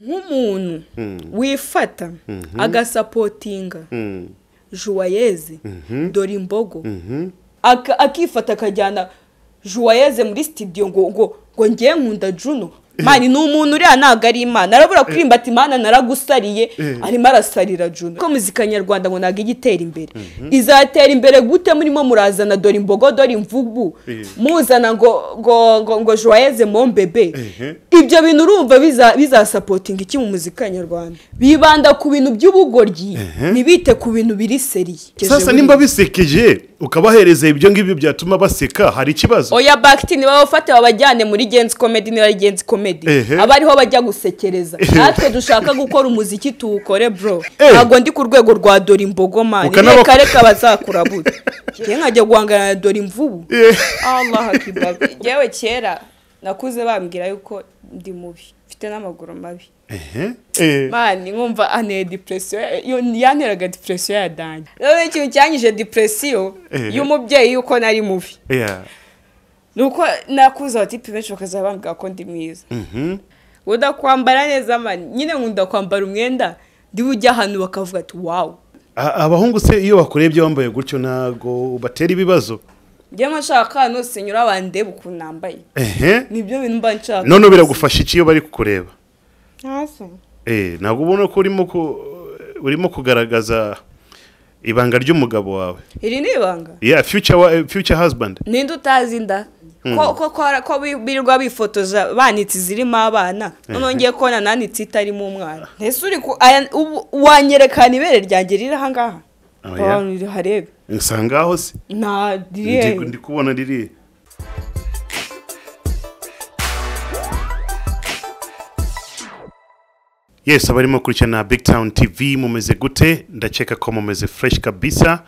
nk'umuntu wifata agasupport Joyeuse Dorimbogo akifata akajyana Joyeuse muri studio ngo ngiye nkunda Juno mani n'umuntu uriya nagari imana arabura kurimba ati imana naragusariye arimo arasarira Juno ko muzika nyarwanda ngo naga igitera imbere izatera imbere gute murimo murazana Dorimbogo Dorimvubu muzana ngo Joyeuse Mombebe ibyo bintu urumva biza supporting iki mu muzika nyarwanda bibanda ku bintu by'ubugoryi nibite ku bintu biri seriye sasa nimba bisekeje ukabahereza ibyo ngibyo byatuma baseka hari ikibazo oya Bakti ni bafate babajyane muri Gens Comedy ni bari Gens Comedy abariho bajya gusekereza natwe dushaka gukora umuziki tuwukore bro ntago ndi ku rwego rwa Dorimbogo man reka reka bazakura buda ngiye nkajya guhangana na Dorimvubu Allah hakiba yewe kera nakuze bambwira yuko ndi mubi mfite n'amaguru mabi mani ngumva ane depression yo yaneraga depression ya danje rero ikintu cyanyije depression y'umubyeyi yuko nari mubi nuko nakuza ati pimenshi bakazabambwa ko ndi mwiza uda kwambara neza mani nyine nkunda kwambara umwenda ndi ujya hano bakavuga ati wow abahungu se iyo bakorebye bambaye gutyo nago batera ibibazo njye mashaka no senyura abande bukunambaye nibyo bintu mba nshaka none biragufasha iki iyo bari kukureba hase nago ubona ko urimo kugaragaza ibanga ry'umugabo wawe iri ni ibanga future husband ninde utazinda ko birwa bifotoza banitse zirimo abana nongeye kona nanitse itarimo umwana ntese uri wanyerekana ibere ryanjye riri aha ngaha abantu harebe nsangaho se na diye ndi kubona riri Yes, abarimo kurikirana Big Town TV mumeze gute ndacheka ko mumeze fresh kabisa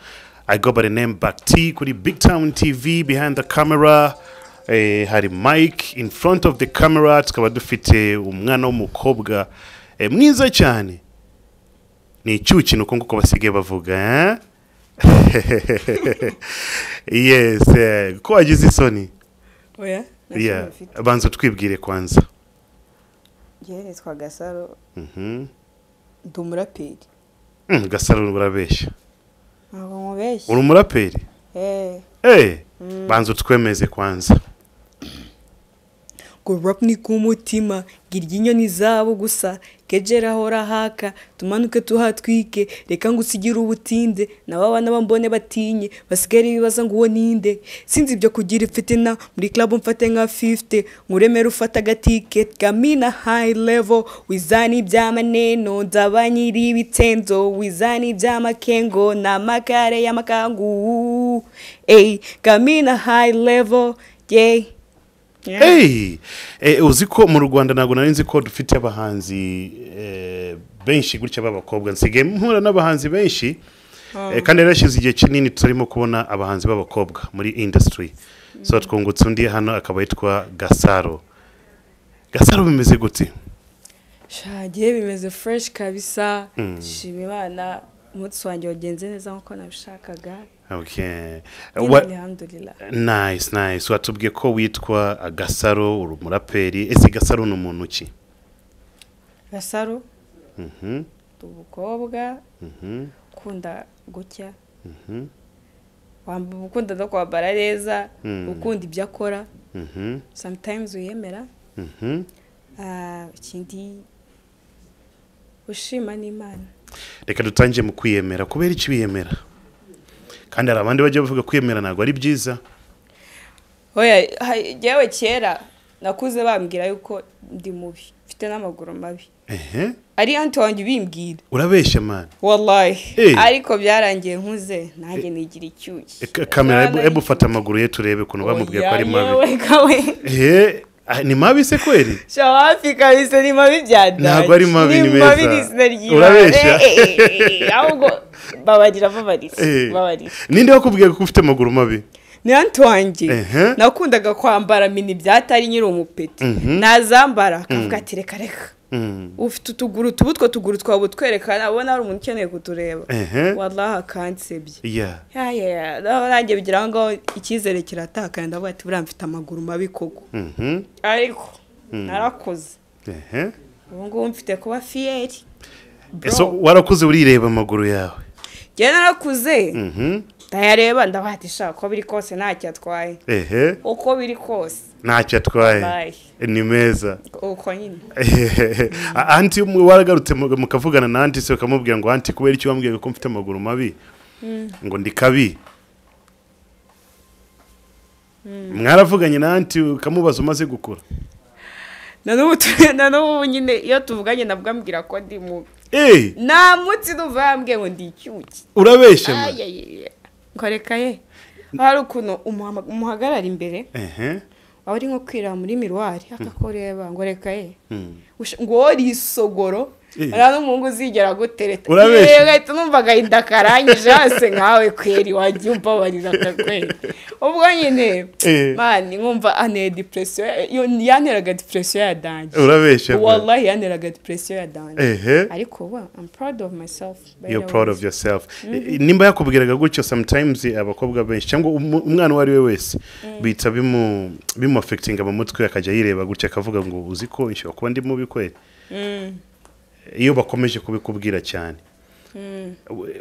I go by the name Bakti kuri Big Town TV behind the camera hari Mike in front of the camera tukaba dufite umwana w'umukobwa mwiza cyane ni cyuki nuko ngo basige bavuga Yes ko agize isoni Oya banza twibwire kwanza Nitwa Gasaro ndi umuraperi Gasaro urabeshya ntabwo mubeshya uri umuraperi banza twemeze kwanza Go rap ni kumutima girginyo ni zabo gusa kejera hora haka tumanuke tuhatwike reka ngusigira ubutinde nababana bambone batinye basigari bibaza nguwo ninde sinzi ibyo kugira ifitina muri club mfate nka 50 nkuremera ufata gaticket gamina high level wizani byamaneno ndabanyiri bitenzo wizani byamakengo na makare ya makangu gamina high level yay uziko mu Rwanda nago narinzi ko dufite abahanzi benshi gutya babakobwa nsige mpura nabahanzi benshi kandi yarashize igihe kinini turimo kubona abahanzi babakobwa muri industry so twungutse undi hano akaba yitwa Gasaro Gasaro bimeze gute shagiye bimeze fresh kabisa shimibana umutsi wanjye wagenze neza nko nabishakaga Okay. Alhamdulillah. Nice, nice. Watubwiye ko witwa Gasaro uri umuraperi. Ese Gasaro ni umuntu ki? Gasaro? Tubukobwa. Ukunda gutya. Wamba ukunda no kwambara neza, ukunda ibyo akora. Sometimes uyemera. Ikindi ushima n'Imana. Reka dutangiye mu kwiyemera. Kubera iki biyemera? Kandi abandi bajya bavuga kwemera nago ari byiza Oya yewe kera nakuze bambwira yuko ndi mubi mfite n'amaguru mabi ari anti wanjye bimbwira urabeshya man wallahi ariko byarangiye nkuze nanjye nigira icyuki kamera ebo fata amaguru ye turebe kuno bamubwiye ko ari mabi ni mabi se kweri shawafi kabisa ni mabi byada nago ari mabi ni meza urabeshya ahubwo babagira babaritse ninde wakubwiye ko ufite amaguru mabi ni Antoine nakundaga kwambara mini byatari nyiri umupeti nazambara akavuga ati reka reka ufite utuguru tubutwo tuguru twabo twerekana abona ari umuntu ukeneye kutureba wallahi akansebye nanjye bigira ngo icyizere kirataka ndavuga ati buriya mfite amaguru mabi koko ariko narakoze Wongo mfite kuba fieti. Eso warakuze urireba amaguru yawe. Je narakuze. Tayareba ndabatisha ko biri kose ntacyo atwaye. Uko biri kose ntacyo atwaye. Ni meza. Uko nyine. Anti waragarutse mukavugana na anti se kamubwira ngo anti kubera icyo bambwiye ko mfite amaguru mabi. Ngo ndi kabi. Mwaravuganye na anti kamubaza umaze gukura. Na nubu nyine iyo tuvuganye nabwambira ko ndi mu namutsi nduvambwe ngo ndi cyuki urabeshe ma nkorekaye harukuno umuhagarara imbere ari nko kwira muri mirwari akakoreba ngorekaye ngo risogoro rano mungu zigera gutereta yego numvaga indakaranyije hase nkawe kweri wajyumva bariraka kweri ubwo nyine mani nkumva ane depression yaneraga depression ya danje urabeshe wallahi yaneraga depression ya danje ariko I'm proud of myself. You're proud of yourself. Nimba yakubwiraga gutyo sometimes abakobwa benshi cyangwa umwana wari we wese bita bimu affecting abamutwe akaje yireba gutyo akavuga ngo uziko insho kuba ndi mubi kweri iyo bakomeje kubikubwira cyane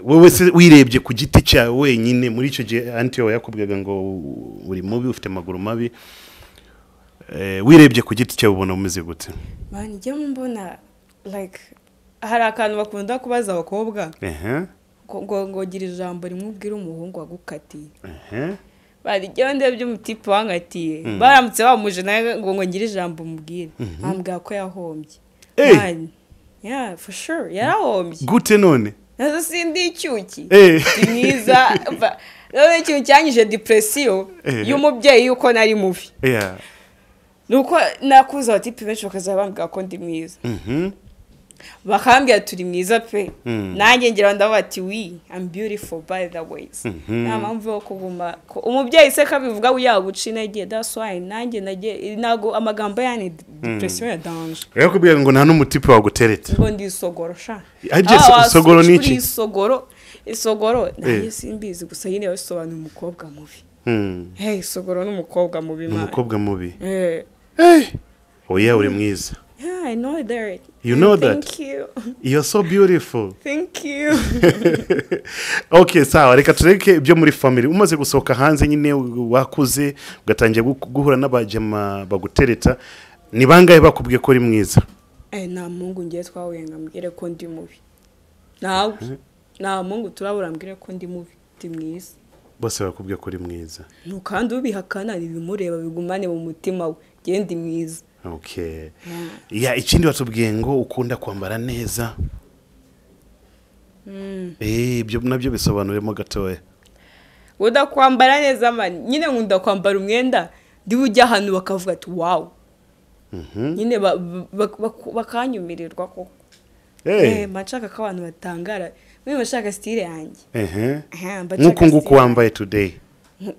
wewe wirebye ku giti cyawe wenyine muri ico gihe anti yakubwiraga ngo uri mubi ufite amaguru mabi wirebye ku giti cyawe ubona umeze gute bani je mbona like harakantu bakunda kubaza abakobwa ngo gira ijambo rimubwira umuhungu agukatiye bari je ndebye umutipe wangatiye baramutse bamuje naye ngo ngira ijambo mubwire ambwa ko yahombye bani. Yeah, for sure. Gute none. Nazo sindi cyuki. Tiniza ba. Nazo cyucyanyije depression y'umubyeyi uko nari mufi. Yeah. Nuko nakuza ati pimenshi bakazabambwa ko ndi mwiza. Bakambya turi mwiza pe. Nanjye ngira ndavuga ati we I'm beautiful by the ways. Namamvuye kuguma umubyeyi se kabivuga uyaguca intege that's why nanjye nago amagambo yani depression ya danger. Yakubwiye ngo nta n'umutipe wagutereta. Ngo ndi sogorosha. Ajye sogoro niki? Isogoro nanjye simbizi gusa yine yasobanura umukobwa mubi. Hey sogoro n'umukobwa mubi ma. Umukobwa mubi. Oya uri mwiza. Yeah, I know that. You know that. Thank you. You're so beautiful. Thank you. Okay, sawa reka tureke byo muri family. Umaze gusohoka hanze nyine wakuze ugatangiye guhura n'abajema bagutereta. Ni bangahe bakubwiye ko ari mwiza? Na mungu ngiye twawenga mbwire ko ndi mubi. Nawe. Na mungu turabura mbwire ko ndi mubi, ndi mwiza. Bose bakubwiye ko ari mwiza. Nukandi ubihakana bimureba bigumane mu mutima we. Je ndi mwiza. Okay. Yeah, ikindi watubwiye ngo ukunda kwambara neza. Byo nabyo bisobanuremo gatoya. Woda kwambara neza mani. Nyine nkunda kwambara umwenda ndi ujya ahantu bakavuga ati wow. Nyine bakanyumirirwa koko. Machaka ka abantu batangara. Mimi bashaka style yanjye. Nuko nguko wambaye today.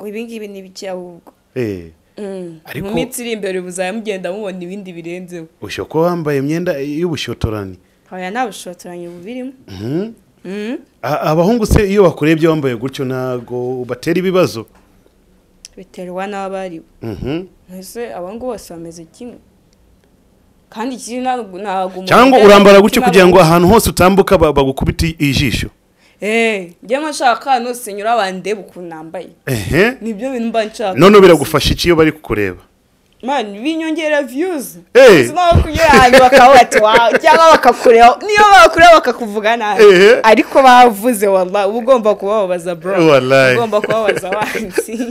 Ibingibi ni biki ahubwo. Ariko umitsiri imbere buzayamugenda mubona ibindi birenzeho. Ushoko wambaye imyenda y'ubushotorani. Hoya nabushotoranye ubirimo. Abahungu se iyo bakorebye wambaye gutyo nago batera ibibazo. Biterwa n'abari. Ese abangu bose bameze kimwe. Kandi kiri nago. Cyangwa urambara gutyo kugira ngo ahantu hose utambuka bagukubita ijisho. Je mashaka no senyura bande bukunambaye. Nibyo bintu mba nshaka. None biragufasha iki yo bari kukureba? Man binyongera views. Sino kugera bakavuga ati wow cyangwa bakakureba. Niyo bakureba bakakuvuga nabi. Ariko bavuze wallahi ugomba kubabaza bro. Wallahi. Ugomba kubabaza wansi.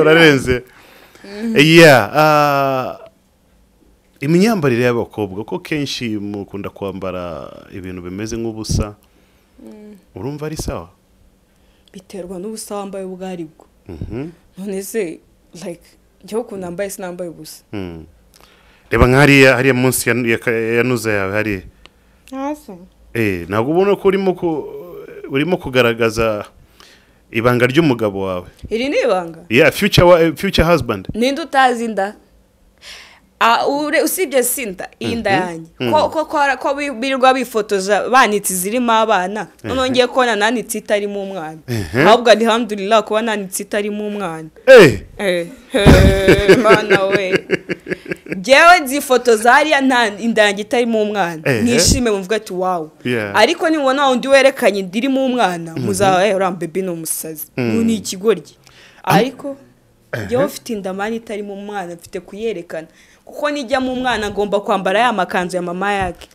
Urarenze. Yeah, imyambarire y'abakobwa ko kenshi mukunda kwambara ibintu bimeze nk'ubusa urumva ari sawa biterwa n'ubusa wambaye ubwaribwo none se like je ukunda mbaye sinambaye ubusa reba nkari hari munsi yanuza yawe hari asa ntabwo ubona ko urimo kugaragaza ibanga ry'umugabo wawe iri ni ibanga yeah future husband ninde utazinda usibye Sinta indayanye ko birwa bifotoza banitse zirimo abana none ngiye kona nanitse itari mu mwana ahubwo alhamdulillah kuba nanitse itari mu mwana mana we jewe zifotoza ari indayanye itari mu mwana nishime mvuga ati wow ariko ni wona undi werekanye ndiri mu mwana muzawe urambebe no musazi ni ikigoryi ariko jewe ufite indamani itari mu mwana afite kuyerekana kuko nijya mu mwana ngomba kwambara ya makanzu ya mama yake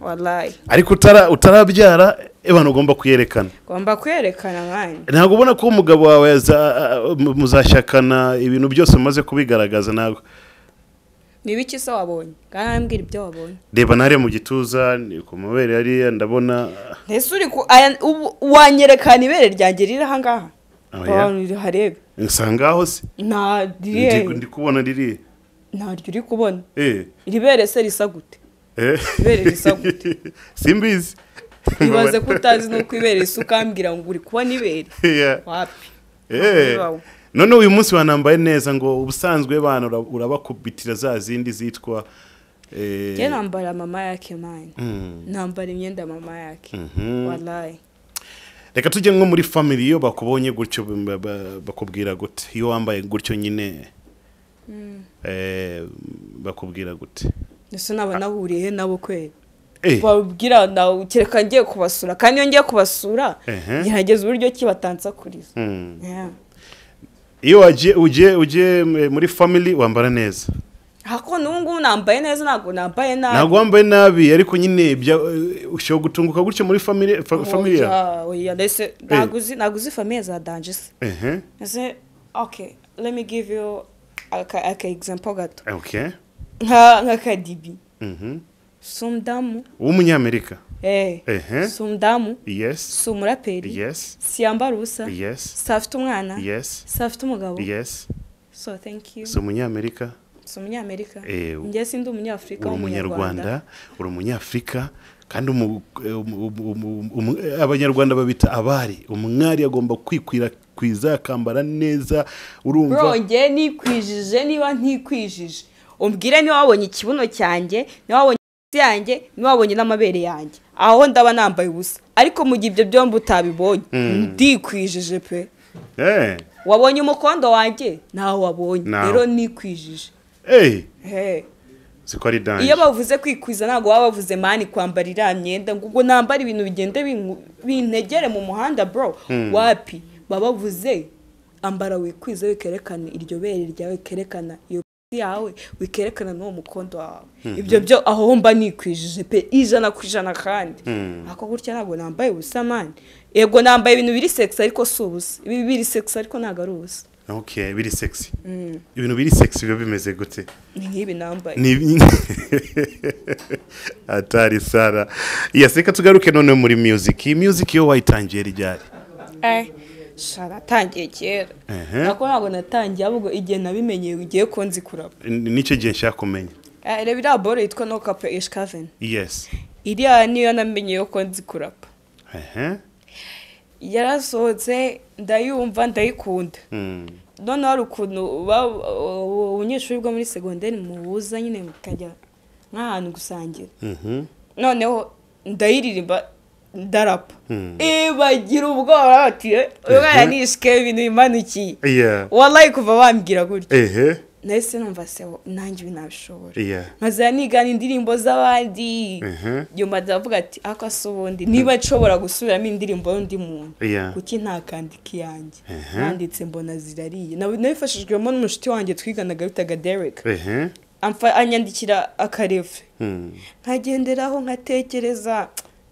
wallahi ariko utarabyara abantu ngomba kuyerekana ngani ntago ubona ko umugabo wawe muzashakana ibintu byose maze kubigaragaza nago nibiki se wabonye kana ambwira ibyo wabonye reba nare mu gituza nikomabere yari ndabona ese uri ku wanyerekana ibere ryanjye rirahanga abantu harebe nsangaho se na diye ndikubona riri naryo uri kubona iribere se risa gute ibere risa gute simbizi ibaze kutazi no kwibere sukambira ngo uri kubona ibere wapi none uyu munsi wanambaye neza ngo ubusanzwe abantu urabakubitira za zindi zitwa je nambara mama yake mine nambara imyenda mama yake wallahi reka tujye nko muri family yo bakubonye gutyo bakubwira gute iyo wambaye gutyo nyine bakubwira gute nese nabanahuriye he nabo kwere babwira na ukireka ngiye kubasura kandi yo ngiye kubasura ngihageze uburyo kibatanza kuriza iyo uje muri family wambara neza hako nungu nambaye neza nago nambaye nabi nabi ariko nyine usho gutunguka gutyo muri family oya nese naguzi family za dangerous nese okay let me give you Okay, example gato. Okay. Ngaka dibi. Somdamu. Umunyamerika. Somdamu. Yes. Somuraperi. Yes. Siambarusa. Yes. Saftu mwana. Yes. Saftu mugabo. Yes. So thank you. Somunyamerika. Somunyamerika. Nje sindu umunyafrika umunyarwanda. Uri umunyafrika kandi abanyarwanda babita abari umwari agomba kwikwira kwiza kambara neza urumva bro nge nikwijije niba ntikwijije umbwire ni wabonye ikibuno cyanjye ni wabonye yanjye ni wabonye namabere yanjye aho ndaba nambaye ubusa ariko mu gibyo byombe utabibonye ndikwijije pe wabonye umukondo wanjye naho wabonye rero nikwijije iyo bavuze kwikwiza nago bavuze mani kwambarira myenda ngo nambara ibintu bigende bintegere mu muhanda bro wapi babavuze ambara wikwiza wikerekana iryo bere ryawe kerekana iyo yawe wikerekana no mukondo wawe ibyo byo aho mba nikwijije pe ijana kwijana kandi ako gutya nabo nambaye ubusamani yego nambaye ibintu biri sex ariko subusa ibi biri sex ariko nagarusa okay biri sexy ibintu biri sexy byo bimeze gute ni nkibi nambaye ni atari sara yaseka tugaruke none muri music music yo wayitangiye ryari Shara tangiye kera nako ntago natangiye ahubwo igihe nabimenyeye ugiye konzi kuraba nico gihe nshaka kumenya reba bore itwa no cap H7 yes iriya niyo namenyeye konzi kuraba yarasohotse ndayumva ndayikunda none hari ukuntu ubunyeshuri bwo muri segonderi mubuza nyine mukajya nk'ahantu gusangira noneho ndayiririmba darap bagira ubwora ati ubwara ni skeve ni manuki wallahi kuva bambira gutyo nese numva se nanjye binabishobora maze nigana indirimbo z'abandi yo madavuga ati akasubundi niba nshobora gusubiramo indirimbo y'undi muntu kuki ntakandiki yanjye nanditse mbona zirariye nabifashijwemo n'umushiti wanjye twiganaga bitaga Derek anyandikira akarefe nkagenderaho nkatekereza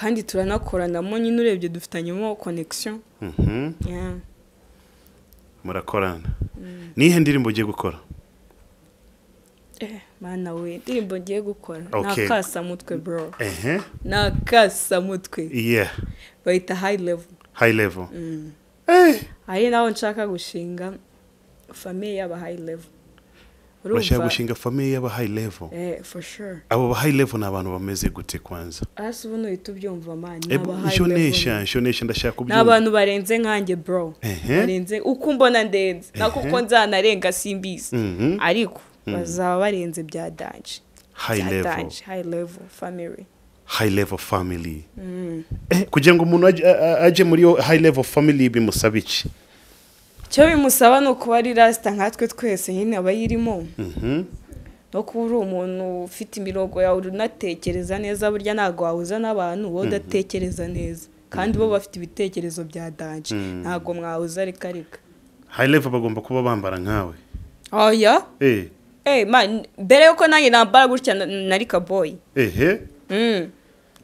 kandi turanakoranamo nyine urebye dufitanyemo connection murakorana nihe ndirimbo ugiye gukora Mana we ndirimbo ngiye gukora nakasa mutwe bro. Nakasa mutwe. Yeah. Bayita high level. High level. Eh. Aye nawo nshaka gushinga family yaba high level. Urumva gushinga family yaba high level. Eh for sure. Abo high level n'abantu bameze gute kwanza. Asubuno itubbyumva mani n'aba high level. Shonesha ndashaka kubyumva. N'abantu barenze nkanjye bro. Barenze ukumbona ndenze nakuko nzanarenga simbizi. Ariko bazaba barenze bya danje. High level family. High level family. Kugira ngo umuntu aje muri high level family bimusaba iki? Cyo bimusaba no kuba ari rasta nkatwe twese nyine abayirimo. No kuba uri umuntu ufite imirongo yawe unatekereza neza burya ntago wahuza n'abantu bo udatekereza neza kandi bo bafite ibitekerezo bya danje ntago mwahuza arikarika. High level bagomba kuba bambara nkawe. Oh yeah? Eh. Eh man, bere uko nange nambara gutya narika boy.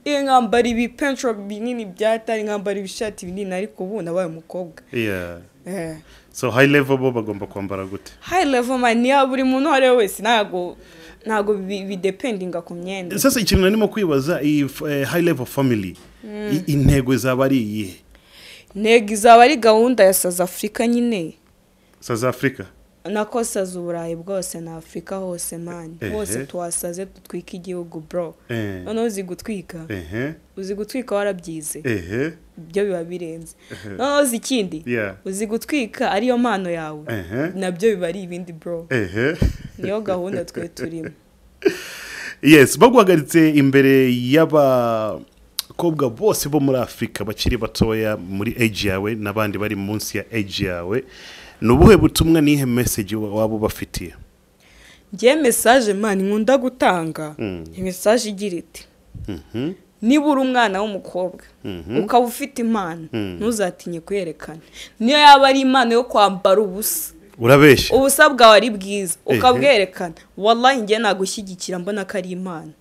Ingambara ibipentro binini byatari ingambara ibishati binini ariko ubu nabaye umukobwa. Yeah. Eh. So high level bo bagomba kwambara gute? High level man ya buri muntu hare wese nago bidependinga ku myenda. Sasa ikintu narimo kwibaza if high level family intego zabari yihe? Intego zabari gahunda ya South Africa nyine. South Africa. Nakosa zuburayi bwose na Afrika hose man hose twasaze tutwika igihugu bro none uzi gutwika uzi gutwika warabyize byo biba birenze none uzi ikindi uzi gutwika ariyo mano yawe nabyo biba ari ibindi bro niyo gahunda twe turimo. Yes, bagwagaritse imbere yaba kobwa bose bo muri Afrika bakiri batoya muri age yawe nabandi bari munsi ya age yawe. Nubuhe butumwa nihe message wabo bafitiye? Ngiye message man nkunda gutanga. Message igira iti. Nibura umwana w'umukobwa ukaba ufite impano ntuzatinye kwerekana. Niyo yaba ari impano yo kwambara ubusa. Urabeshe. Ubusa bwawe ari bwiza ukabwerekana. Wallahi ngiye nagushyigikira mbona ko ari impano.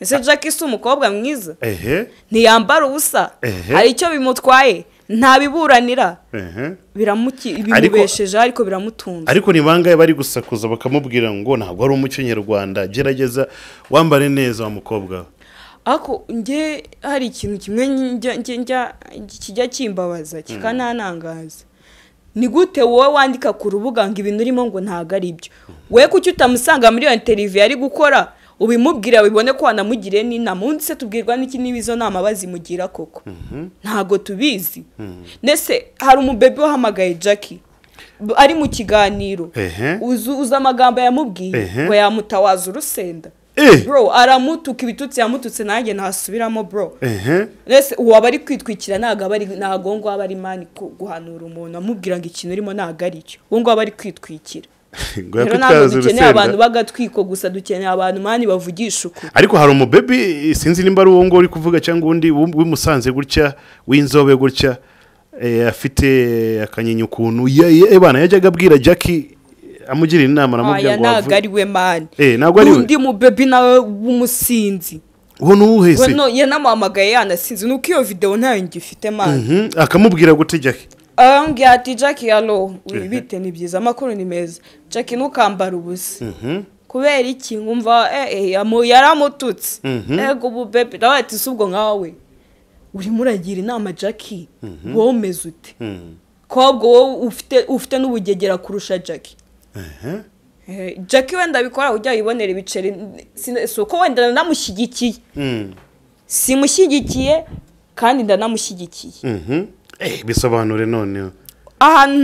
Ese Jack isi umukobwa mwiza? Ntiyambara ubusa. Ari cyo bimutwaye. Ntabiburanira biramubesheje ariko biramutunze. Ariko ni bangaye bari gusakuza bakamubwira ngo ntabwo ari umuco nyarwanda gerageza wambare neza wa mukobwa. Ako nge hari ikintu kimwe kijya kimbabaza kikananangaza. Ni gute wowe wandika ku rubuga ngo ibintu urimo ngo ntago ari byo? We kuki utamusanga muri interview ari gukora ubimubwira bibone ko anamugire ni namunse tubwirwa n'iki nibizo nama bazimugira koko ntago tubizi nese hari umubebe wahamagaye Jackie ari mu kiganiro uza amagambo yamubwiye ngo yamutawaza urusenda bro aramutuka ibitutsi yamututse nanjye nasubiramo bro nese uwa bari kwitwikira ntago ngo abari mani guhanura umuntu amubwira ngo ikintu urimo ntago ari cyo ngo abari kwitwikira. Rero ntabwo dukeneye abantu bagatwiko gusa dukeneye abantu mani bavugisha uko. Ariko hari umubebe sinzi nimba ari uwo ngo uri kuvuga cyangwa undi wimusanze gutya winzobe gutya afite akanyenye ukuntu ebana yajyaga abwira Jackie amugira inama namubwira ngo wavuga. Aya nagari we mani. Nagwo ari undi mubebe nawe wumusinzi. Uwo nuhese. Wono yanamamagaye yanasinzi nuko iyo video ntayo ngifite mani. Akamubwira gute Jackie? Ati Jackie alo wibite ni byiza amakuru ni meza Jackie ntukambara ubusa kubera iki ngumva yaramututse ego ubu bebe nawe ati subwo nkawe urimo uragira inama Jackie womeze ute kobwo wowe ufite n'ubugegera kurusha Jackie Jackie wenda bikora ujya yibonera ibiceri suko wenda namushyigikiye simushyigikiye kandi ndanamushyigikiye bisobanure none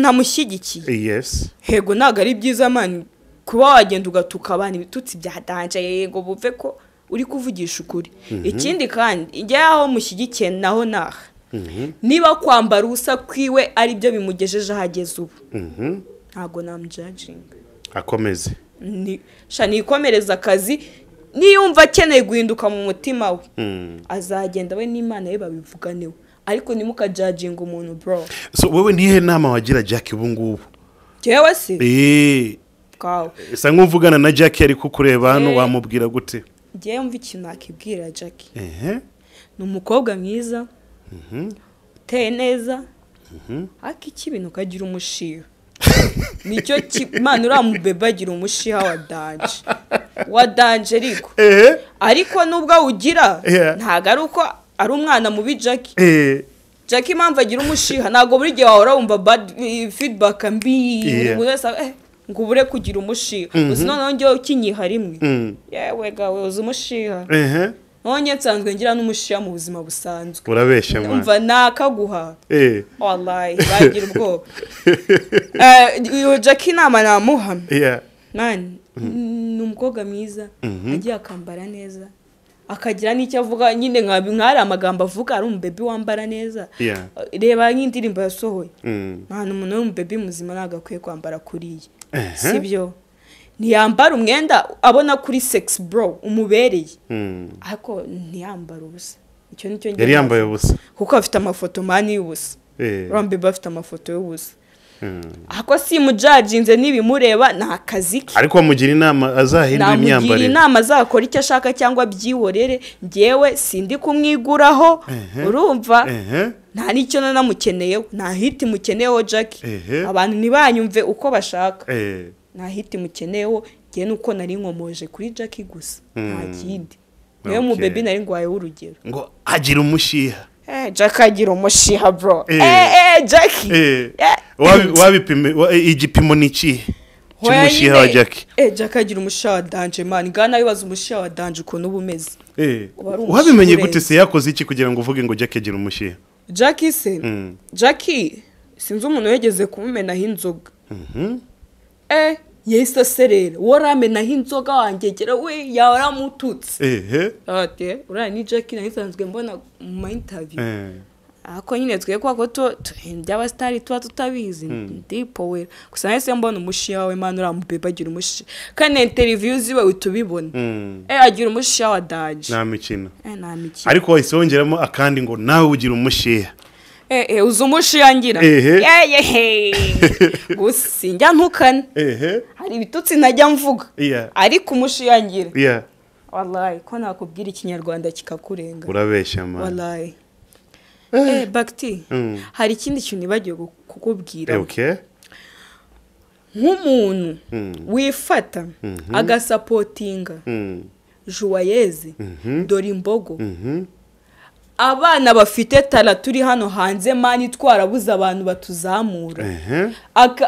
ntamushyigikiye. Yes. Hego ntago ari byiza mani kuba wagenda ugatuka abantu ibitutsi bya danje yego buve ko uri kuvugisha ukuri. Ikindi kandi ijya yaho mushyigikiye naho naha niba kwambara ubusa kwiwe ari byo bimugejeje ahageze ubu ntago namjudging akomeze nikomereza akazi niyumva akeneye guhinduka mu mutima we azagenda we n'Imana ye babivuganewe. Ariko nimuka judging umuntu bro. So wewe nihe nama wagira Jackie ubu ngubu? Jewe se? Kaw. Sanga mvugana na Jackie ari kukureba hano wamubwira gute? Jewe mva ikintu akibwira Jackie. Numukobwa mwiza. Uteye neza. Akikibi nukagira umushiro. Nicho chip man uramubebagira umushiha wa danje. Wa danje ariko. Eh. Ariko nubwa ugira ntaga aruko ari umwana mu bijaki. Eh. Jackie mpamva agira umushiha nago buri gihe wahora umva bad feedback mbi. Ngubure kugira umushiha. Uzino nonje ukinyiha rimwe. Yewe gawe uzi umushiha. Eh. Onye tsanzwe ngira n'umushiha mu buzima busanzwe. Urabesha mwana. Umva nakaguha. Eh. Wallahi bagira ubwo. Jackie nama namuha. Yeah. Nani numkoga mwiza agiye akambara neza. Akagira n'icyo avuga nyine nkari amagambo avuga ari umubebe wambara neza. Yeah. Reba nk'indirimbo yasohoye. Nani umuntu w'umubebe muzima nagakwiye kwambara kuriye. Sibyo. Niyambara umwenda abona kuri sex bro umubereye. Ako niyambara ubusa. Icyo nicyo ngiye. Yari yambaye ubusa. Kuko afite amafoto mani y'ubusa. Rombe bafite amafoto y'ubusa. Ako si mujajinze nibimureba na kaziki. Ariko mugira inama azahindura imyambarire. Mugira inama azakora icyo ashaka cyangwa byihorere ngewe sindi kumwiguraho. Urumva? Nta nicyo namukeneye, nta hiti mukeneyeho Jackie. Abantu nibanyumve uko bashaka. Na hiti mukeneyeho ngiye nuko nari nkomoje kuri Jackie gusa ntakindi. Niyo mu bebe nari ngwaye urugero. Ngo agira umushiha. Jackie agira umushiha bro. Jackie. Wabipime igipimo niki cy'umushiha wa Jackie. Jackie agira umushiha wa danje man. Ngana yibaza umushiha wa danje uko n'ubumeze. Wabimenye gute se yakoze iki kugira ngo uvuge ngo Jackie agira umushiha? Jackie se. Jackie sinzi umuntu wegeze kumumena hinzoga. Yesa serera waramena hinzoga wangegera we yara mututse ate urani Jackie nahisanzwe mbona mu interview ako nyine twe kwako to byaba star twa tutabizi ndipo we kusanese mbona umushiha we man uramubeba agira umushiha kane interview ziwe utubibona agira umushiha wa danje namikina namikina ariko isongeramo akandi ngo nawe ugira umushiha uzumushiha ngira gusa njya ntukane hari ibitutsi najya mvuga ariko umushiha ngira wallahi ko nakubwira ikinyarwanda kikakurenga urabeshya man wallahi Bakti hari ikindi kintu nibagiye kukubwira nk'umuntu wifata agasapotinga Joyeuse Dorimbogo abana bafite tala turi hano hanze mani twarabuza abantu batuzamura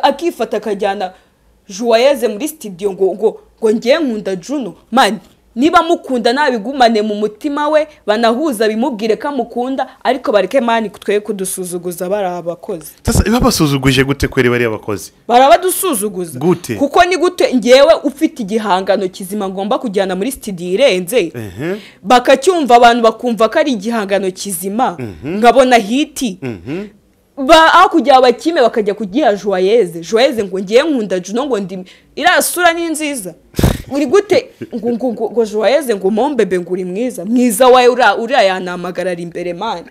akifata akajyana Joyeuse muri studio ngo ngiye nkunda Juno mani niba mukunda nabigumane mu mutima we banahuza bimubwire ka mukunda ariko bareke mani tweye kudusuzuguza barabakoze sasa babasuzuguje gute kweri bari abakoze barabadusuzuguza gute kuko ni gute ngewe ufite igihangano kizima ngomba kujyana muri studio irenze bakacyumva abantu bakumva ko ari igihangano kizima ngabona hiti ba kujya bakime bakajya kugiha Joyeuse ngo ngiye nkunda Juno ngo ndi irasura ni nziza uri gute ngo Joyeuse ngo mombebe nguri mwiza mwiza waye uriya yanamagarara imbere man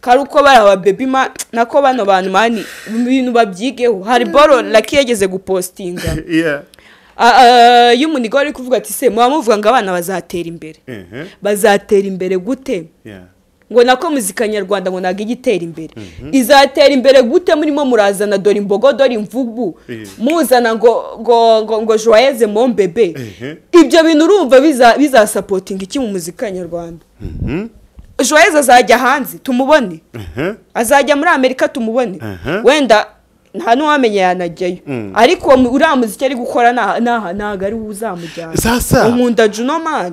karuko baraba baby man nako bano bantu mani ibintu babyigeho hari boro laki yegeze gupostinga yumuntu ari kuvuga ati se muvuga ngo abana bazatera imbere gute ngo nako muzika nyarwanda ngo nagigitera imbere izatera imbere gute murimo murazana Dorimbogo Dorimvubu muzana ngo Joyeuse mombebe ibyo bintu urumva biza supporting iki mu muzika nyarwanda Joyeuse azajya hanze tumubone azajya muri Amerika tumubone wenda nta nuwamenye yanajyayo ariko uriya muziki ari gukora ntago ari uzamujyana sasa nkunda Juno man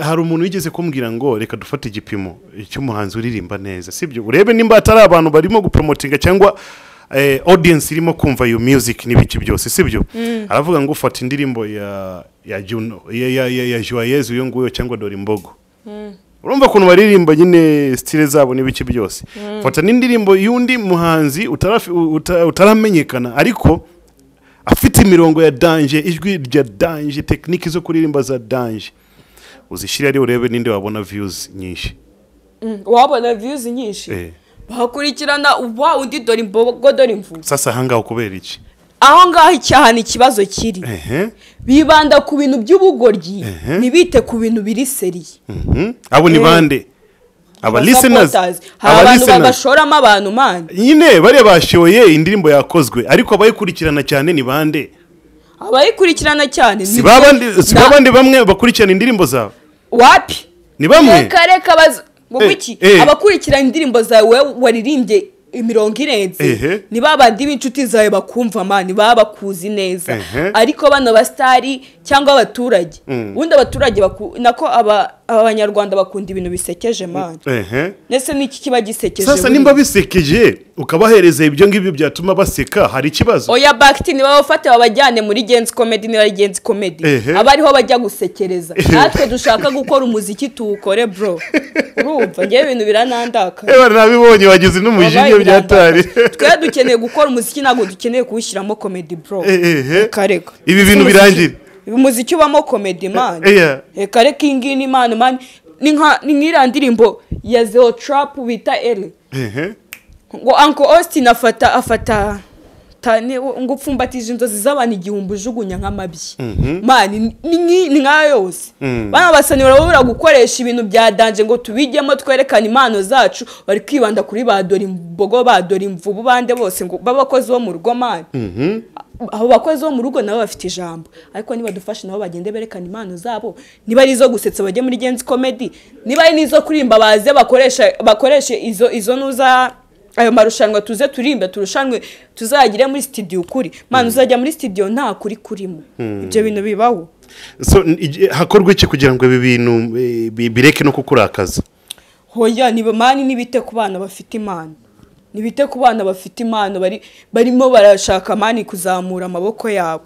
hari umuntu wigeze kumbwira ngo reka dufate igipimo cy'umuhanzi uririmba neza sibyo urebe nimba atari abantu barimo gupromotinga cyangwa audience irimo kumva iyo music nibiki byose sibyo aravuga ngo ufate indirimbo ya Juno ya Joyeuse uyo nguyo cyangwa Dorimbogo urumva kuntu baririmba nyine style zabo nibiki byose fata n'indirimbo yundi muhanzi utaramenyekana ariko afite imirongo ya danje ijwi rya danje technique zo kuririmba za danje uzishira ari urebe ninde wabona views nyinshi wabona views nyinshi bakurikirana uba undi Dorimbogo Dorimvubu sasa hanga ukubera iki aho ngaho icyahana ikibazo kiri bibanda ku bintu by'ubugoryi nibite ku bintu biri seriye abo ni bande our listeners, nyine bari bashoye indirimbo yakozwe ariko abayikurikirana cyane ni bande? Abayikurikirana cyane ni babandi bamwe bakurikirana indirimbo zawe. Wapi? Ni bamwe. Reka baz muguki abakurikirana indirimbo zawe waririmbye imirongo irenze ni babandi b'inshuti zawe bakumva mani baba kuzi neza ariko bana bastari cyangwa abaturage ubundi abaturage nako abanyarwanda bakunda ibintu bisekeje mani nese niki kiba gisekeje sasa nimba bisekeje ukabahereza ibyo ngibyo byatuma baseka hari kibazo oya Bakti ni baba ufate babajyane muri genzi comedy ni bagenzi comedy abariho bajya gusekereza natwe dushaka gukora umuziki tukore bro urumva ngiye ibintu biranandaka ewa nabibonye wagize n'umujinyo byatari twa dukeneye gukora umuziki nago dukeneye kuwushyiramo comedy bro kareka ibi bintu birangira umuziki ubamo comedy man reka reka ingini imana man ninkirandirimbo ya Zero Trap bita L ngo Uncle Austin afata tane ngo pfumbatije inzozi z'abantu igihumbi jugunya nk'amabyi man ninka yose bana basanira babura gukoresha ibintu bya danje ngo tubijyemo twerekana impano zacu bari kwibanda kuri ba Dorimbogo ba Dorimvubu bande bose ngo babakozi bo mu rugo man aho bakoze mu rugo nabo bafite ijambo ariko niba dufashe nabo bagende berekana impano zabo niba arizo gusetsa bajye muri genzi comedy niba ari nizo kurimba baze bakoreshe izo nuza ayo marushanwa tuze turimbe turushanwe tuzagire muri studio kuri manu uzajya muri studio nta kuri kurimo ibyo bintu bibaho so hakorwa iki kugira ngo ibi bintu bireke no kukurakaza hoya niba mani nibite kubana bafite impano nibite ku bana bafite impano barimo barashaka mani kuzamura amaboko yabo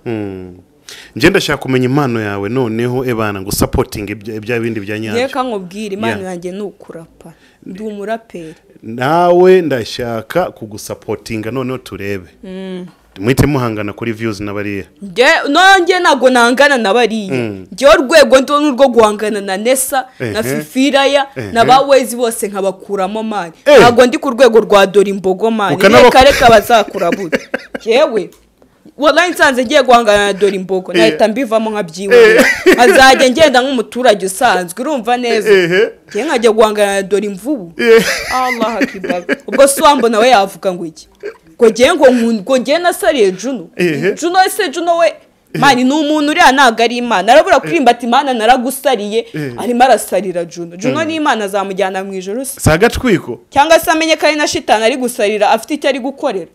nje ndashaka kumenya impano yawe noneho ebana ngo supporting ibya bindi bya nyaje yeka nkubwira impano yanjye nukurapa ndi umurapera nawe ndashaka kugusupportinga noneho turebe mwite muhangana kuri views nabariye nje nonje nago nangana nabariye nje urwego ndo nurwo guhangana na Nesa na Fifiraya nabawezi bose nkabakuramo mari nago ndi ku rwego rwa Dorimbogo mari kareka bazakurabuta yewe wallahi nsanze ngiye guhangana na Dorimbogo nahita mbivamo nkabyiwe azajya ngenda nk'umuturage usanzwe urumva neza ngiye nkajya guhangana na Dorimvubu Allah akibar ubwo swambo nawe yavuga ngo iki Gojengo nasariye Juno. Juno ese Juno we mani n'umuntu uri anaga ari imana arabura kurimba ati imana naragusariye ari marasarira Juno. Juno ni imana zamujyana mu ijoro se. Sagatwiko. Cyangwa se amenye kari na shitani ari gusarira afite icyo ari gukorera.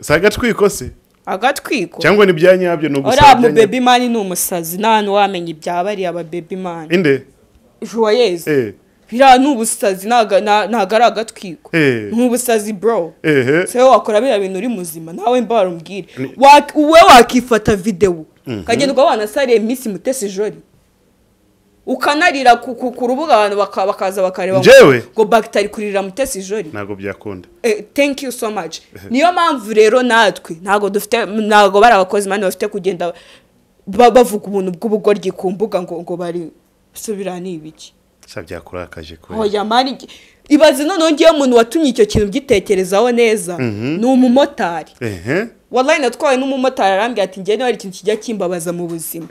Sagatwiko se. Agatwiko. Cyangwa ni byanyabyo no gusarira. Ora mu baby mani n'umusazi nanu wamenye ibyabari aba baby mani. Inde. Joyeuse. Bira n'ubusazi nagaragara twiko n'ubusazi bro se wakora bya bintu uri muzima nawe mba barumbwire uwe wakifata video kagenda ukabana sare Miss Mutesi Jolly ukanarira ku rubuga abantu bakaza bakareba ngo Bakti ari kurira Mutesi Jolly nago byakunda thank you so much niyo mpamvu rero natwe nago dufite nago barabakozi mani bafite kugenda bavuga umuntu bw'ubugoryi ku mbuga ngo bari subirana ibiki sabya kurakaje ko oya mari ibaze none ngiye umuntu watunye icyo kintu gitekerezaho neza ni umumotari wallahi natwaye n'umumotari arambye ati ngiye n'ari kintu kijya kimbabaza mu buzima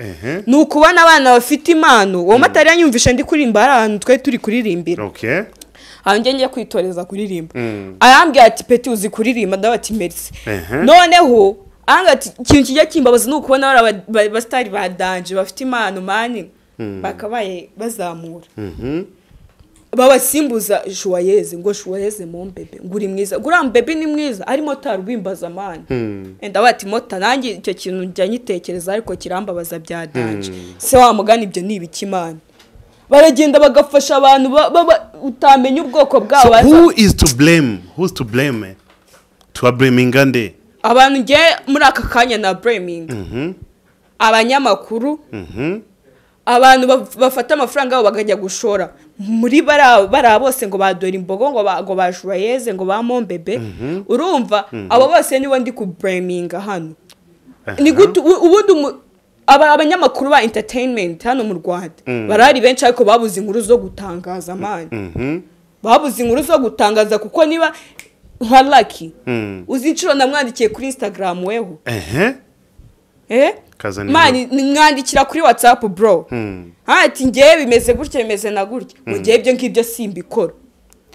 nuko bana abana bafite impano uwo motari yanyumvisha ndi kurimba arantu twe turi kuririmbira okay hanjye ngiye kwitoreza kuririmba arambye ati peti uzi kuririmba ndabati merci noneho angati kintu kijya kimbabaza nuko bana abastari badanje bafite impano mani bakabaye bazamura babasimbuza Joyeuse ngo Joyeuse mombebe nguri mwiza gurambebe ni mwiza arimo tarubimbaza mani ndabati mota nangi icyo kintu njyanyitekereza ariko kirambabaza byadanje se wamugana ibyo ni ibikimana baragenda bagafasha abantu utamenya ubwoko bwabo who is to blame to a blaming ande abantu nge muri aka kanya na blaming abanyamakuru abantu bafata amafaranga abo bagajya gushora muri bara bose ngo badora imbogo ngo bashurayeze ngo bamombebe urumva abo bose niwe ndi ku blaming hano ni gute ubundi abanyamakuru ba entertainment hano mu Rwanda barari benshi ariko babuze inkuru zo gutangaza mani babuze inkuru zo gutangaza kuko niba nka Lucky uzinshuro namwandikiye kuri Instagram weho mani mwandikira kuri WhatsApp bro ati ngiye bimeze gutya bimeze na gutya mu gihe ibyo ngibyo simbikora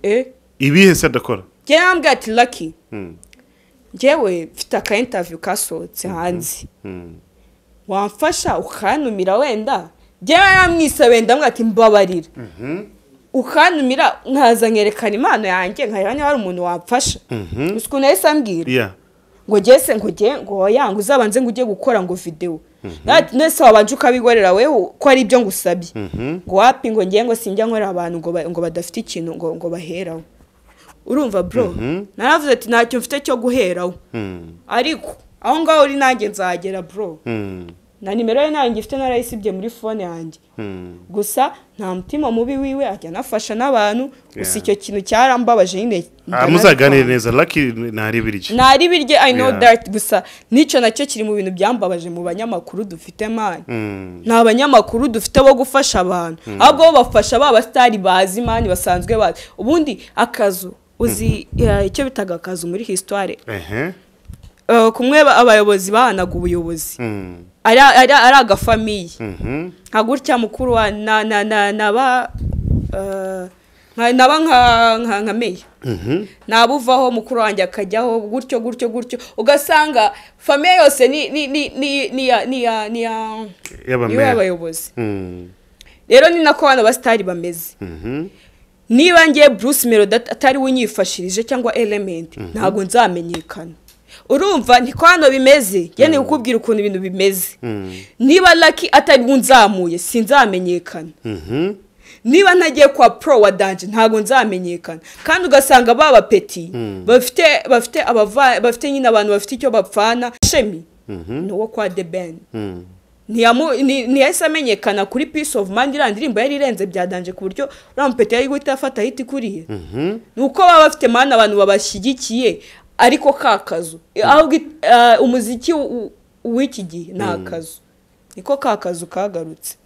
eh? Ibi said the call. I'm got lucky. Jewe fitaka interview kaso tihanzi. Wamfasha ukanumira wenda. Jewe amwisa wenda mwati mbabarira. Ukanumira nkaza ngerekana impano yanjye nkayanya hari umuntu wamfasha. Usuko nahise ambwira. Yeah. Ngo jese ngo je ngo yangu zabanze ngo uje gukora ngo video. Nati nese wabanje ukabigorera wewe ko ari byo ngusabye. Ngo wapi ngo ngiye ngo sinjya nkorera abantu ngo badafite ikintu ngo baheraho. Urumva bro naravuze ati ntacyo mfite cyo guheraho ariko aho ngaho uri nanjye nzagera bro na nimero ye nanjye mfite narayisibye muri phone yanjye gusa nta mutima mubi wiwe ajya nafasha nabantu gusa icyo kintu cyarambabaje nyine muzaganire neza lucky nari birije I know that gusa nico nacyo kiri mu bintu byambabaje mu banyamakuru dufite mani nta banyamakuru dufite bo gufasha abantu ahubwo bafasha baba stari bazi mani basanzwe bazi ubundi akazu uzi icyo bitaga akazu muri histoire kumwe abayobozi bahanaga ubuyobozi ari agafamiye nka gutya mukuru wa naba nka meya nabuvaho mukuru wanjye akajyaho gutyo ugasanga famiye yose ni abayobozi rero ni nako abantu basitari bameze niba ngiye Bruce Melodie atari unyifashirije cyangwa element ntago nzamenyekana urumva niko hano bimeze yene ukubwira ukuntu ibintu bimeze niba lucky atari unzamuye sinzamenyekana niba ntagiye kwa pro wa danje ntago nzamenyekana kandi ugasanga baba peti bafite nyina abantu bafite icyo bapfana shemi no kwa the band niyasa amenyekana kuri piece of mind irandirimbo yari irenze byadanje ku buryo urampete yari guhita afata hiti kuriye nuko baba bafite mana abantu babashyigikiye ariko kakazu aho umuziki w'iki gihe nakazu niko kakazu kagarutse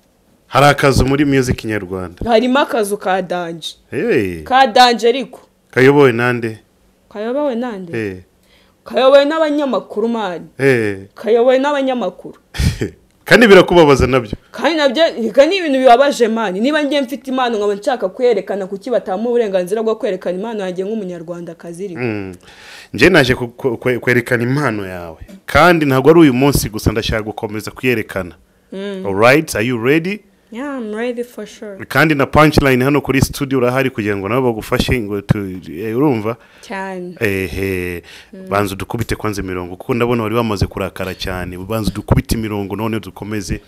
hari akazu muri music nyarwanda harimo akazu ka danje ka danje ariko kayobowe nande kayobowe n'abanyamakuru mani kayobowe n'abanyamakuru kandi birakubabaza nabyo kandi nabyo kandi ibintu bibabaje mani niba ngiye mfite impano nkaba nshaka kwerekana kuki batamu uburenganzira bwo kwerekana impano yanjye nk'umunyarwanda kaziri nje naje kwerekana impano yawe kandi ntago ari uyu munsi gusa ndashaka gukomeza kuyerekana all right are you ready yeah I'm ready for sure kandi na punchline hano kuri studio urahari kugira ngo nabo bagufashe ngo urumva cyane banza dukubite kwanze mirongo kuko ndabona bari bamaze kurakara cyane banza dukubite mirongo none dukomeze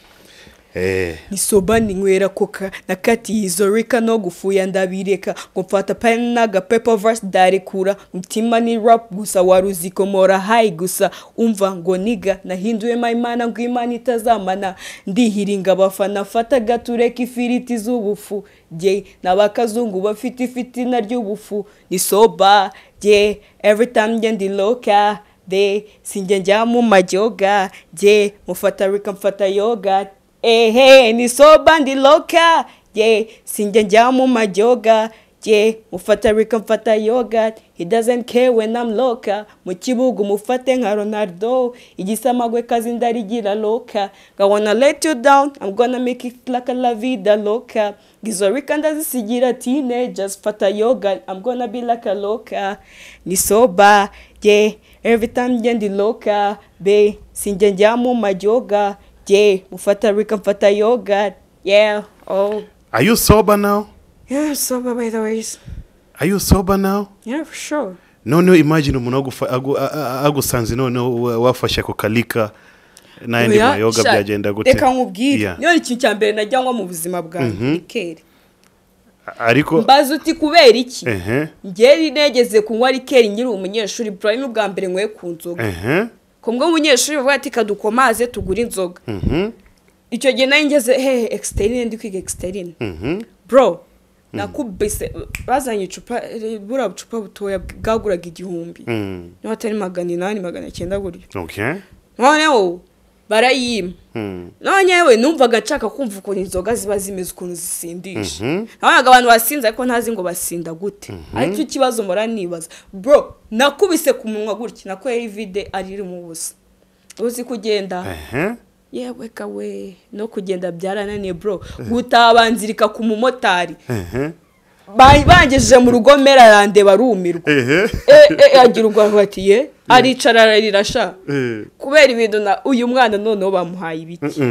ni sobani nywera koka nakati izorika no gufuya ndabireka ngo mfata pen na ga paper verse darekura mutima ni rap gusa waruziko mora high gusa umva ngo niga nahinduye mayimana ngo imana itazamana ndihiringa bafana fata gatureka ifiriti z'ubufu je nabakazungu bafite fitina ry'ubufu ni soba je every time ngendi loka de sinjya mu majoga je mufata rika mfata yoga ni soba ndi loka sinjya njya mu majoga mufata rika mfata yoga he doesn't care when I'm loka mu kibuga mufate nka Ronaldo igisamagwe kazi ndarigira loka gonna let you down I'm gonna make it like la vida loka gizorika ndazisigira teenagers fata yoga I'm gonna be like a loka ni soba every time ndi loka sinjya njya mu majoga mufata rika mfata yoga Are you sober now? Yeah, I'm sober by the way. Are you sober now? Yeah, for sure. No, imagine umuntu agusanze none wafasha kukalika na ndi mayoga byagenda gute. Reka nkubwire. Niyo ikintu cyambere najyangwa mu buzima bwanjye kere. Ariko mbaza uti kubera iki? Ngeri negeze kunywa rikeri nyiri umunyeshuri prime bwa mbere nkwe kunzoga. Kumwe umunyeshuri bavuga ati kadukomaze tugura inzoga. Icyo gihe nangeze exterine ndi kwiga exterine. Bro nakubise bazanye icupa burabucupa butoya bwaguraga igihumbi. Niba atari 800 900 gutyo. Okay. Noneho barayima. Nonyewe numvaga nshaka kumva ukuntu inzoga ziba zimeze ukuntu zisindisha. Nabonaga abantu basinze ariko ntazi ngo basinda gute. Ariko ikibazo mora nibaza. Bro nakubise kumunwa gutyo nako David ari mu busa. Uzi kugenda. Yeah, wake away. No kugenda byarananiye bro. Gutabanzirika ku mumotari. bangejeje mu rugomera yande barumirwa agirwa hatiye aricara rirasha kubera ibintu uyu mwana none bamuhaye ibiki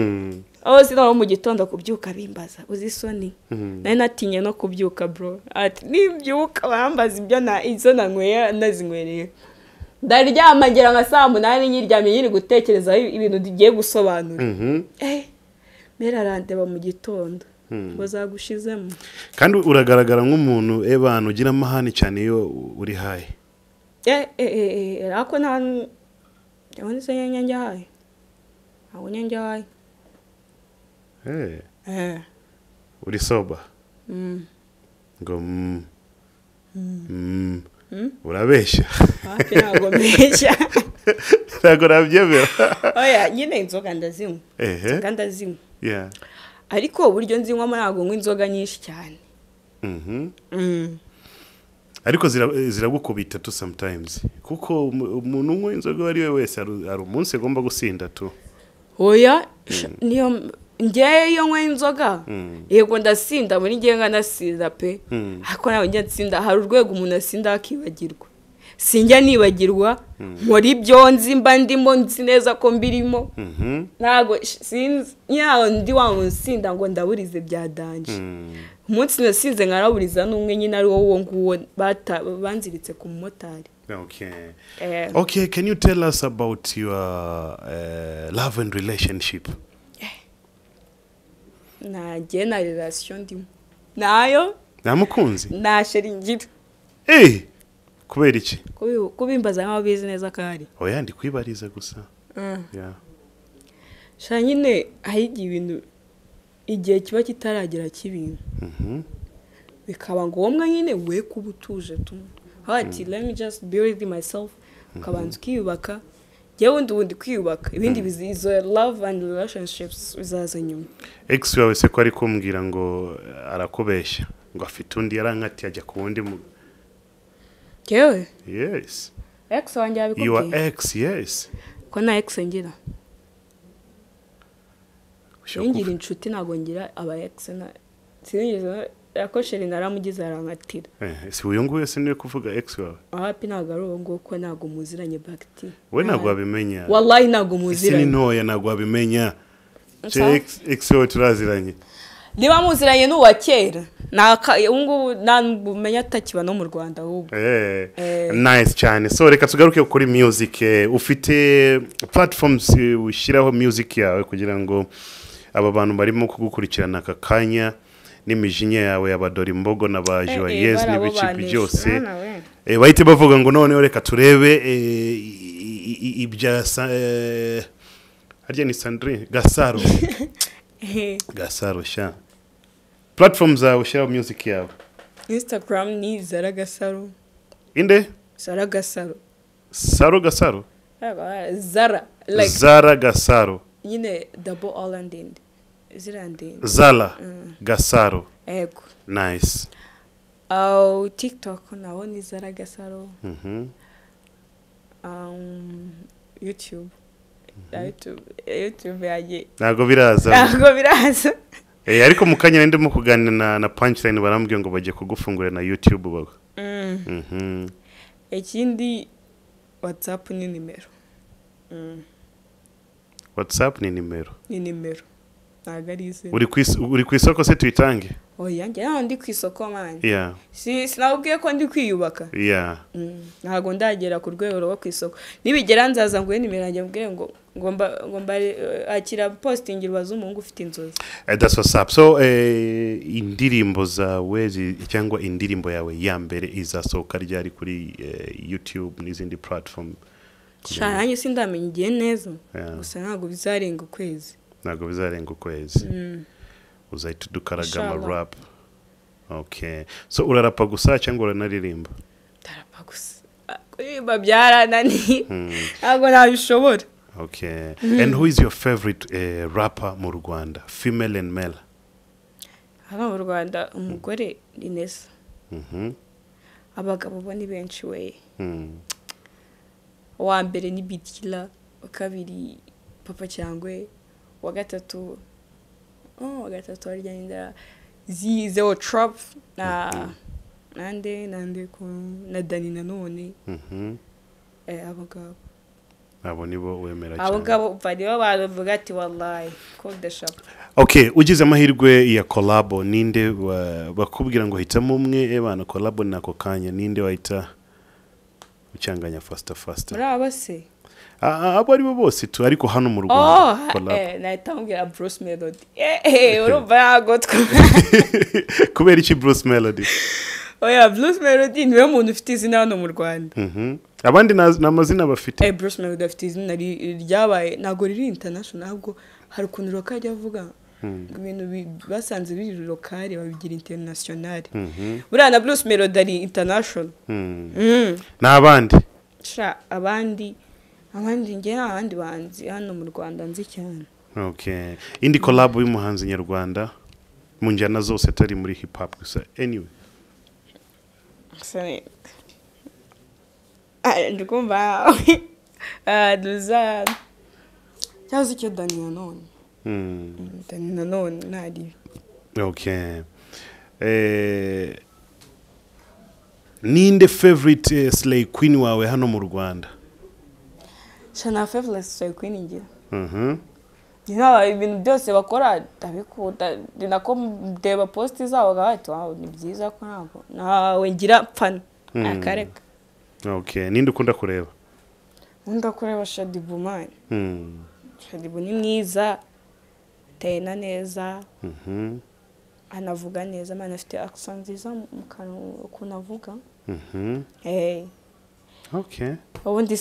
aho sinaho mu gitondo kubyuka bimbaza uzisoni naye natinye no kubyuka bro ati nimbyuka bambaza ibyo na izona nkweya nazinkwereye ndaryama ngira nka saa 8 nyiryamye yiri gutekereza ibintu digiye gusobanura mera randeba mu gitondo bazagushizemo kandi uragaragara nk'umuntu ebana ugira amahani cyane yo uri haye ako nta yabone se nyanya haye aho nyanya haye uri soba urabesha ntabwo mbesha ntabwo nabyemera oya nyine inzoga ndazinywa yeah ariko uburyo nzinywa ntabwo nywa inzoga nyinshi cyane ariko ziragukubita tu sometimes kuko umuntu unywa inzoga ari we wese ari umunsi agomba gusinda tu oya niyo ngiyeyo nywa inzoga yego ndasinda muri ngiye nkanasinda pe ako nawe njya nsinda hari urwego umuntu asinda akibagirwa sinjya nibagirwa muri byonzi mba ndimo nzi neza ko mbirimo ntago sinzi nyaho ndi wansinda ngo ndaburize byadanje umunsi nasinze nkaraburiza n'umwe nyine ari wo nguwo banziritse ku motari. Okay. Okay, can you tell us about your love and relationship? Na jena relation ndi nayo namukunzi na sheringira kubera iki kubimbaza nka bizi neza kandi oya ndi kwibariza gusa yeah shanyine ahigi ibintu igihe kiba kitaragira kibintu bikaba ngombwa nyine we kubutuje tu hati let me just build myself kabanzu kiyubaka yawundi kwiyubaka ibindi bizizo love and relationships bizaza nyuma ex yawe se ko ari kumbwira ngo arakubeshya ngo afite undi yarankati ajya kuwundi mu kewe yes ex wanje abikubye you are ex yes kona ex ngira ngira inshuti nago ngira aba ex na sinigeze yakoshera naramugize arankatira si uyo nguye siniye kuvuga ex wawe api nagaro ngo ko nago muziranye Bakti we nago abimenya wallahi nago muziranye sininoya nago abimenya ex wawe turaziranye niba muziranye n'uwa kera ngu namenya takiba no mu Rwanda ahubwo nice cyane so reka tugaruke kuri music ufite platforms ushiraho music yawe kugira ngo aba bantu barimo kugukurikirana aka kanya n'imijinya yawe y'abadorimbogo na ba Joyeuse n'ibikipi byose bahite bavuga ngo none reka turebe ibya harya ni Sandrine Gasaro Gasaro sha platforms zawe share music yawe Instagram ni Zara Gasaro inde Zara Gasaro Saro Gasaro Zara like Zara Gasaro yine double all and end Zala Gasaro. Ego. Nice. TikTok na one Zara Gasaro. YouTube. YouTube yaje. Nago biraza. Nago biraza. Ariko mukanya nende mu kuganira na punchline barambwiye ngo baje kugufungura na YouTube bago. Ekindi WhatsApp ni nimero. WhatsApp ni nimero. Ni nimero. Uri kwisoko se tuitange oya ngira ndi kwisoko manje si sinabwiye ko ndi kwiyubaka ntago ndagera ku rwego rwo kwisoko nibigera nzaza ngo nimero yanjye mbwire ngo ngomba akira posting irwaza umuntu ufite inzozi that's what's up so indirimbo zawe cyangwa indirimbo yawe ya mbere izasohoka ryari kuri YouTube n'izindi platform cyane sindamenye neza gusa ntago bizarenga ukwezi uzahita dukaragama rap. Okay. So urarapa gusa cyangwa uranaririmba? Ndarapa gusa. Kuririmba byaranani. Ntabwo nabishobora. Okay. And who is your favorite rapper mu Rwanda? Female and male? Hano mu Rwanda umugore Inesa. Abagabo bo ni benshi we. Wa mbere ni Big Town, kabiri Papa Cyangwe. Wagatatu arya zero trop na nande ko nadani nanone abagabo abo nibo wemera cyane abagabo bari bavuga ati wallahi ko dashaka. Okay, ugize amahirwe ya collabo ninde bakubwira ngo hitamo umwe ebana collabo nako kanya ninde wahita uchanganya faster bravo se abo aribo bose tu ariko hano mu Rwanda collabo nahitambwira Bruce Melodie urumva gotwa kubera iki Bruce Melodie oya Bruce Melodie niwe muntu ufite izina hano mu Rwanda abandi namazina bafite Bruce Melodie afite izina ryabaye nago riri international ahubwo hari ukuntu rokajya avuga ibintu basanze biri lokali babigira international buriya na Bruce Melodie ari international n'abandi sha abandi ngira abandi banzi hano mu Rwanda nzi cyane. Okay, indi collab y'umuhanzi nyarwanda mu njyana zose atari muri hip hop gusa anyway sane ndikumva duza cyazi cyo Daniel none Daniel none nadi. Okay, ninde favorite slay queen wawe hano mu Rwanda? Shana favorite slay queen ngira nina ibintu byose bakora tabikuta dinako deba posti zawo gato aho ni byiza ko nako nawe ngira fan akareka. Okay, ninde ukunda kureba? Nkunda kureba Shadibu man. Shadibu ni mwiza. Tena neza. Anavuga neza, man afite accent nziza mu kunavuga. Okay. Ubundi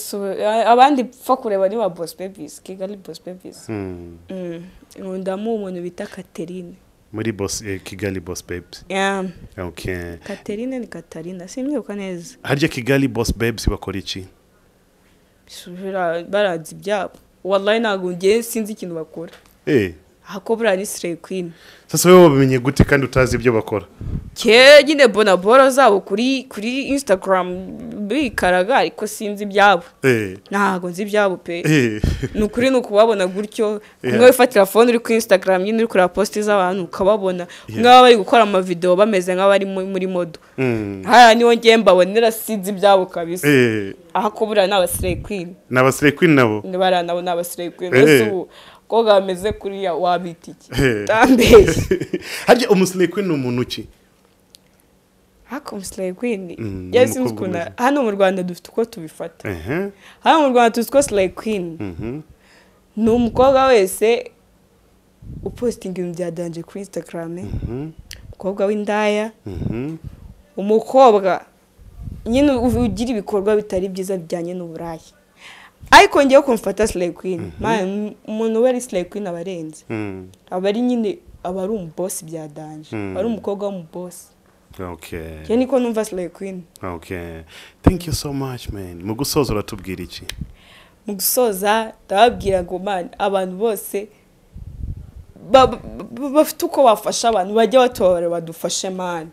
abandi pfa kureba ni wa Boss Babies, Kigali Boss Babies. Ndamu umuntu bita Catherine. Muri Boss Kigali Boss Babes. Yeah. Okay. Catherine ni Katarina, simwibuka neza. Harya Kigali Boss Babes bakora iki? Bisubira baradzi byabo. Wallahi nago ngiye sinzi ikintu bakora. Hakobra ni Slay Queen. Sasa wewe wabimenye gute kandi utazi ibyo bakora? Nyine bona boro zabo kuri Instagram bikaraga ariko sinzi ibyabo. Nago nzi ibyabo pe. Nukuri nukubabona gutyo. Umwe ufatira phone uri ku Instagram nyine uri kuri post z'abantu ukababona. Umwe bari gukora ama video bameze nk'abari muri modo. Haya niwo ngemba bonera sinzi ibyabo kabisa. Ahakobra n'aba Slay Queen. N'aba Slay Queen nabo. N'abara nabo n'aba Slay Queen bose. Koga ameze kuriya wabitiki tambeshe haje umusle kwini umuntu uki hako umusle kwini yesi mukuna hano mu Rwanda dufite uko tubifata hano mu Rwanda tuziko Slay Queen n'umukobwa wese upostinga ibintu bya danje ku Instagram umukobwa w'indaya umukobwa nyine ugira ibikorwa bitari byiza bijyanye n'uburayi. Aiko ngiye kumfata Slay Queen. Man umuntu wari Slay Queen abarenze. Abari nyine abari umboss bya danje. Ari umukobwa w'umboss. Okay. Cyane ko numva Slay Queen. Okay. Thank you so much man. Mugusoza ratubwira iki? Mugusoza tababwira ngo man abantu bose bafite uko bafasha abantu bajye batore badufashe man.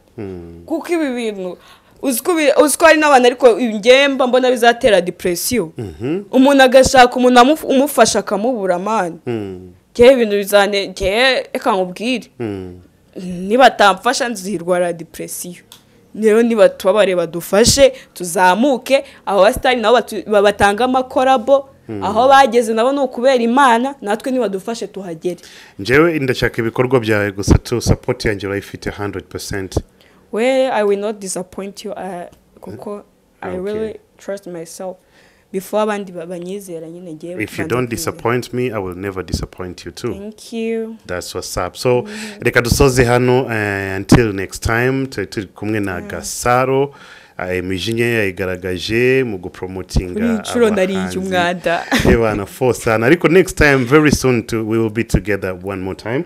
Kuko ibi bintu uziko ari n'abantu ariko ngemba mbona bizatera depression umuntu agashaka umuntu umufasha akamubura amani cyewe ibintu bizane cyewe ekangubwire niba tamfasha nzirwara depression rero niba tubabare badufashe tuzamuke aho bastari nabo batanga amakorabo aho bageze nabo nokubera imana natwe niba dufashe tuhagere njewe ndashaka ibikorwa byawe gusa to support yanjye bayifite 100%. Well, I will not disappoint you, Koko. I really trust myself. Before if you don't disappoint me, I will never disappoint you too. Thank you. That's what's up. So, until next time, to kumwe na Gasaro. Imijinya yayigaragaje mu gupromotinga inshuro nariye umwanda ebana force na ariko next time very soon we will be together one more time.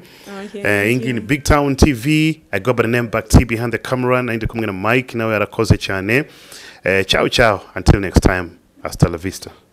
Okay, in Big Town TV I go by the name Bakti behind the camera na indi kumwe na Mike nawe yarakoze cyane. Ciao ciao until next time hasta la vista.